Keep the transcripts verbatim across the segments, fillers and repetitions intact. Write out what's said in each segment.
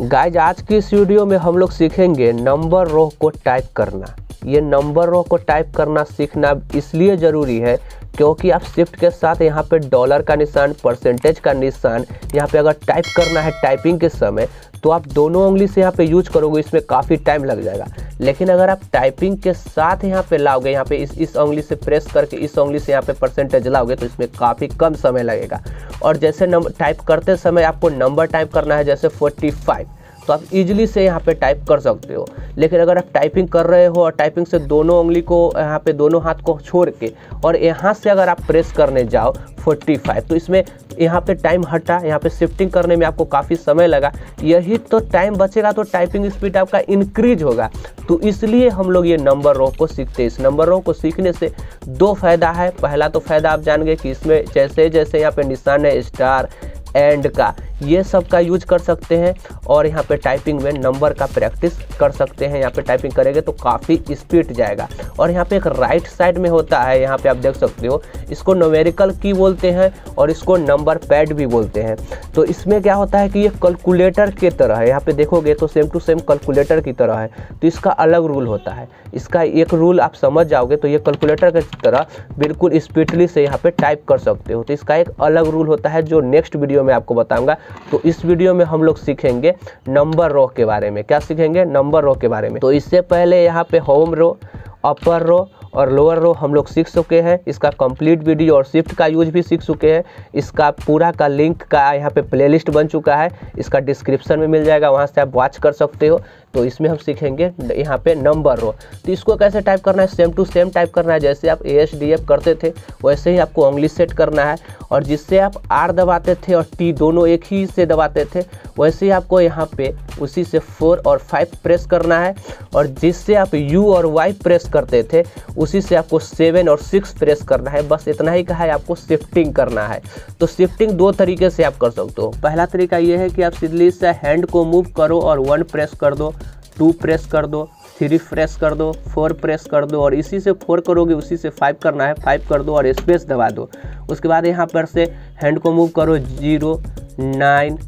Guys आज की इस वीडियो में हम लोग सीखेंगे नंबर रो को टाइप करना। ये नंबर रो को टाइप करना सीखना इसलिए ज़रूरी है क्योंकि आप शिफ्ट के साथ यहाँ पे डॉलर का निशान, परसेंटेज का निशान यहाँ पे अगर टाइप करना है टाइपिंग के समय तो आप दोनों उंगली से यहाँ पे यूज करोगे, इसमें काफ़ी टाइम लग जाएगा। लेकिन अगर आप टाइपिंग के साथ यहाँ पे लाओगे, यहाँ पे इस इस उंगली से प्रेस करके इस उंगली से यहाँ पे परसेंटेज लाओगे तो इसमें काफ़ी कम समय लगेगा। और जैसे नंबर टाइप करते समय आपको नंबर टाइप करना है, जैसे फोर्टी फाइव तो आप इजीली से यहाँ पे टाइप कर सकते हो। लेकिन अगर आप टाइपिंग कर रहे हो और टाइपिंग से दोनों उंगली को यहाँ पे दोनों हाथ को छोड़ के और यहाँ से अगर आप प्रेस करने जाओ फोर्टी फाइव, तो इसमें यहाँ पे टाइम हटा, यहाँ पे शिफ्टिंग करने में आपको काफ़ी समय लगा। यही तो टाइम बचेगा तो टाइपिंग स्पीड आपका इंक्रीज होगा। तो इसलिए हम लोग ये नंबर रो को सीखते हैं। इस नंबर रो को सीखने से दो फायदा है। पहला तो फायदा आप जान गए कि इसमें जैसे जैसे यहाँ पे निशान है स्टार एंड का, ये सब का यूज कर सकते हैं और यहाँ पे टाइपिंग में नंबर का प्रैक्टिस कर सकते हैं। यहाँ पे टाइपिंग करेंगे तो काफ़ी स्पीड जाएगा। और यहाँ पे एक राइट साइड में होता है, यहाँ पे आप देख सकते हो, इसको न्यूमेरिकल की बोलते हैं और इसको नंबर पैड भी बोलते हैं। तो इसमें क्या होता है कि ये कैलकुलेटर की तरह है, यहाँ पे देखोगे तो सेम टू सेम कैलकुलेटर की तरह है। तो इसका अलग रूल होता है, इसका एक रूल आप समझ जाओगे तो ये कैलकुलेटर की तरह बिल्कुल स्पीडली से यहाँ पर टाइप कर सकते हो। तो इसका एक अलग रूल होता है जो नेक्स्ट वीडियो में आपको बताऊँगा। तो इस वीडियो में हम लोग सीखेंगे नंबर रो के बारे में। क्या सीखेंगे? नंबर रो के बारे में। तो इससे पहले यहाँ पे होम रो, अपर रो और लोअर रो हम लोग सीख चुके हैं। इसका कंप्लीट वीडियो और शिफ्ट का यूज भी सीख चुके हैं। इसका पूरा का लिंक का यहाँ पे प्लेलिस्ट बन चुका है, इसका डिस्क्रिप्शन में मिल जाएगा, वहाँ से आप वॉच कर सकते हो। तो इसमें हम सीखेंगे यहाँ पे नंबर रो। तो इसको कैसे टाइप करना है? सेम टू सेम टाइप करना है, जैसे आप ए एस डी एफ करते थे वैसे ही आपको उंगली सेट करना है। और जिससे आप आर दबाते थे और टी दोनों एक ही से दबाते थे वैसे ही आपको यहाँ पे उसी से फोर और फाइव प्रेस करना है। और जिससे आप यू और वाई प्रेस करते थे उसी से आपको सेवन और सिक्स प्रेस करना है। बस इतना ही कहा है, आपको शिफ्टिंग करना है। तो शिफ्टिंग दो तरीके से आप कर सकते हो। पहला तरीका ये है कि आप सीधे से हैंड को मूव करो और वन प्रेस कर दो, टू प्रेस कर दो, थ्री प्रेस कर दो, फोर प्रेस कर दो और इसी से फोर करोगे उसी से फाइव करना है, फाइव कर दो और स्पेस दबा दो। उसके बाद यहाँ पर से हैंड को मूव करो, zero, nine,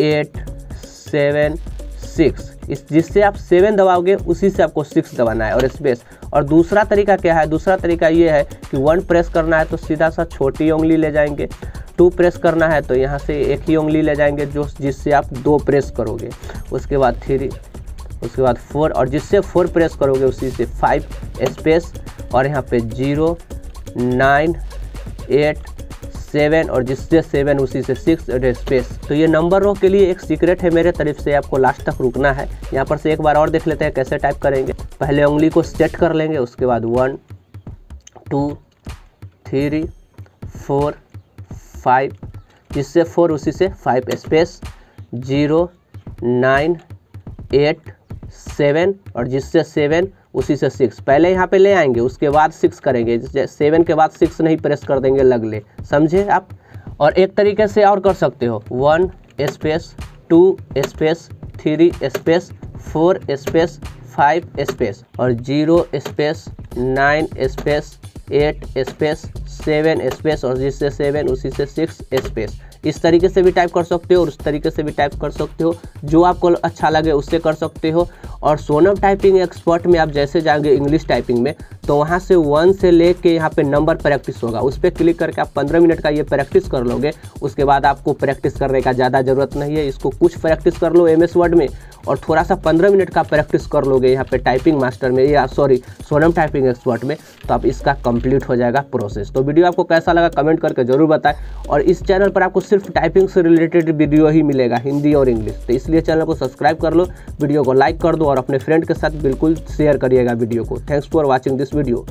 eight, seven, six. इस जिससे आप सेवन दबाओगे उसी से आपको सिक्स दबाना है और स्पेस। और दूसरा तरीका क्या है? दूसरा तरीका ये है कि वन प्रेस करना है तो सीधा सा छोटी उंगली ले जाएंगे, टू प्रेस करना है तो यहाँ से एक ही उंगली ले जाएंगे जो जिससे आप दो प्रेस करोगे, उसके बाद थ्री, उसके बाद फोर और जिससे फोर प्रेस करोगे उसी से फाइव स्पेस। और यहाँ पे जीरो, नाइन, एट, सेवन और जिससे सेवन उसी से सिक्स स्पेस। तो ये नंबर रो के लिए एक सीक्रेट है मेरे तरफ से, आपको लास्ट तक रुकना है। यहाँ पर से एक बार और देख लेते हैं कैसे टाइप करेंगे। पहले उंगली को सेट कर लेंगे, उसके बाद one, two, three, four, five, जिससे फोर उसी से five space, zero, nine, eight, seven और जिससे सेवन उसी से सिक्स। पहले यहाँ पे ले आएंगे उसके बाद सिक्स करेंगे, सेवन के बाद सिक्स नहीं प्रेस कर देंगे लगले, समझे आप। और एक तरीके से और कर सकते हो, one space, two space, three space, four space, five space और zero space, nine space, eight space, seven space और जिससे सेवन उसी से सिक्स स्पेस। इस तरीके से भी टाइप कर सकते हो और उस तरीके से भी टाइप कर सकते हो, जो आपको अच्छा लगे उससे कर सकते हो। और सोनम टाइपिंग एक्सपर्ट में आप जैसे जाएंगे इंग्लिश टाइपिंग में तो वहाँ से वन से ले कर यहाँ पे नंबर प्रैक्टिस होगा, उस पर क्लिक करके आप पंद्रह मिनट का ये प्रैक्टिस कर लोगे। उसके बाद आपको प्रैक्टिस करने का ज़्यादा ज़रूरत नहीं है, इसको कुछ प्रैक्टिस कर लो एम एस वर्ड में और थोड़ा सा पंद्रह मिनट का प्रैक्टिस कर लोगे यहाँ पे टाइपिंग मास्टर में या सॉरी सोनम टाइपिंग एक्सपर्ट में, तो आप इसका कंप्लीट हो जाएगा प्रोसेस। तो वीडियो आपको कैसा लगा कमेंट करके ज़रूर बताएं। और इस चैनल पर आपको सिर्फ टाइपिंग से रिलेटेड वीडियो ही मिलेगा, हिंदी और इंग्लिश, तो इसलिए चैनल को सब्सक्राइब कर लो, वीडियो को लाइक कर दो और अपने फ्रेंड के साथ बिल्कुल शेयर करिएगा वीडियो को। Thanks for watching this video.